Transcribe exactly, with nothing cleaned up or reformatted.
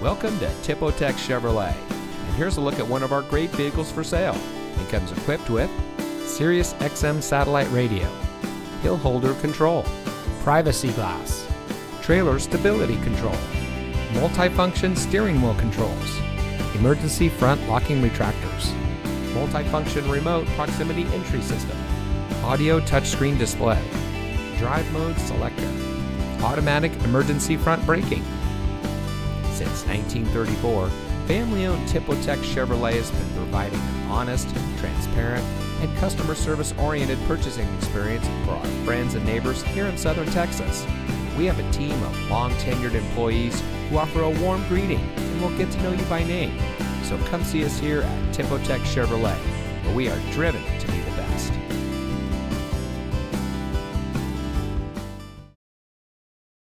Welcome to Tipotex Chevrolet, and here's a look at one of our great vehicles for sale. It comes equipped with Sirius X M satellite radio, hill holder control, privacy glass, trailer stability control, multifunction steering wheel controls, emergency front locking retractors, multifunction remote proximity entry system, audio touchscreen display, drive mode selector, automatic emergency front braking. Since nineteen thirty-four, family-owned Tipotex Chevrolet has been providing an honest, transparent, and customer service-oriented purchasing experience for our friends and neighbors here in Southern Texas. We have a team of long-tenured employees who offer a warm greeting and will get to know you by name. So come see us here at Tipotex Chevrolet, where we are driven to be the